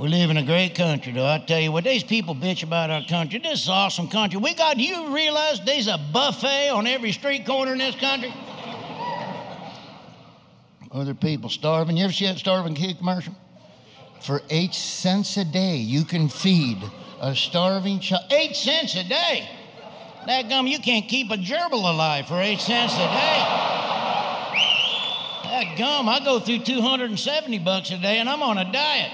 We live in a great country, though. I tell you what, these people bitch about our country. This is an awesome country. We got, do you realize there's a buffet on every street corner in this country? Other people starving. You ever see that starving kid commercial? For 8 cents a day, you can feed a starving child. 8 cents a day? That gum, you can't keep a gerbil alive for 8 cents a day. That gum, I go through $270 a day, and I'm on a diet.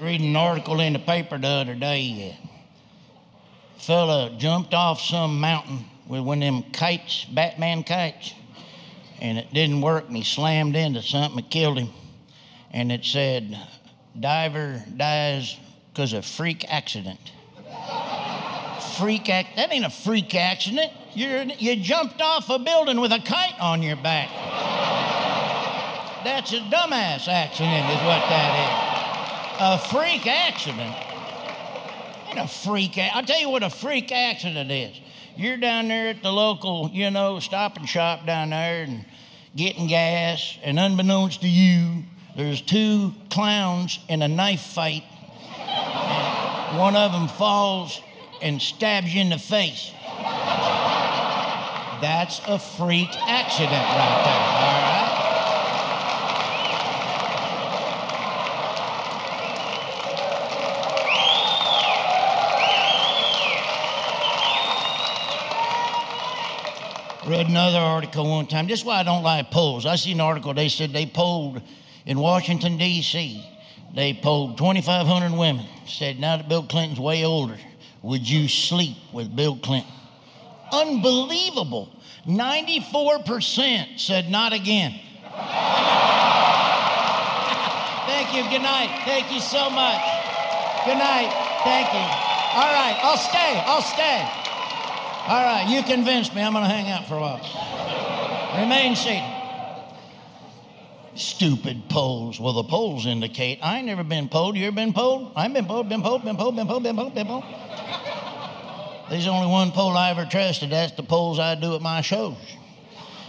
Reading an article in the paper the other day. Fella jumped off some mountain with one of them kites, Batman kites, and it didn't work, and he slammed into something that killed him. And it said, diver dies because of freak accident. Freak act? That ain't a freak accident. You jumped off a building with a kite on your back. That's a dumbass accident is what that is. A freak accident. Ain't a freak accident. I'll tell you what a freak accident is. You're down there at the local, you know, stop and shop down there and getting gas, and unbeknownst to you, there's two clowns in a knife fight, and one of them falls and stabs you in the face. That's a freak accident right there, all right? Read another article one time. This is why I don't like polls. I seen an article, they said they polled in Washington, D.C. They polled 2,500 women. Said, now that Bill Clinton's way older, would you sleep with Bill Clinton? Unbelievable. 94% said not again. Thank you, good night. Thank you so much. Good night, thank you. All right, I'll stay. All right, you convinced me. I'm going to hang out for a while. Remain seated. Stupid polls. Well, the polls indicate. I ain't never been polled. You ever been polled? I've been polled. There's only one poll I ever trusted. That's the polls I do at my shows.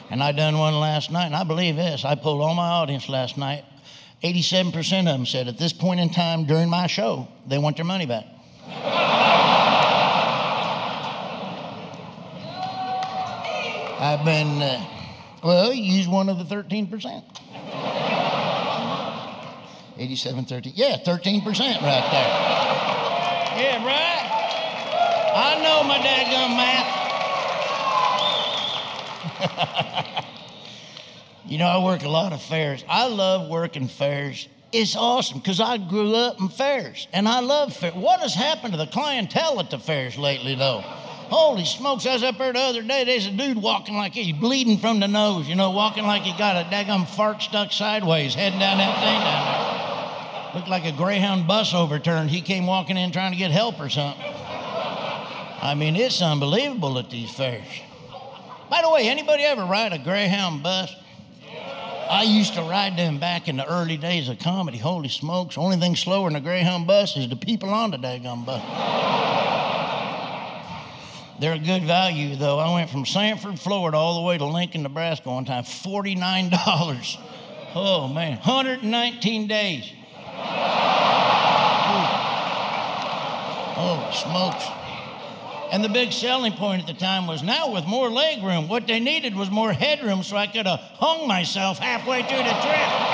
And I done one last night, and I believe this. I polled all my audience last night. 87% of them said at this point in time during my show, they want their money back. I've been, use one of the 13%. 87, 13, yeah, 13% right there. Yeah, right? I know my daggum math. You know, I work a lot of fairs. I love working fairs. It's awesome, because I grew up in fairs, and I love fairs. What has happened to the clientele at the fairs lately, though? Holy smokes, I was up there the other day, there's a dude walking like he's bleeding from the nose, you know, walking like he got a daggum fart stuck sideways, heading down that thing down there. Looked like a Greyhound bus overturned. He came walking in trying to get help or something. I mean, it's unbelievable at these fairs. By the way, anybody ever ride a Greyhound bus? I used to ride them back in the early days of comedy. Holy smokes, only thing slower than a Greyhound bus is the people on the daggum bus. They're a good value, though. I went from Sanford, Florida, all the way to Lincoln, Nebraska one time. $49. Oh, man. 119 days. Oh, smokes. And the big selling point at the time was, now with more leg room, what they needed was more headroom, so I could have hung myself halfway through the trip.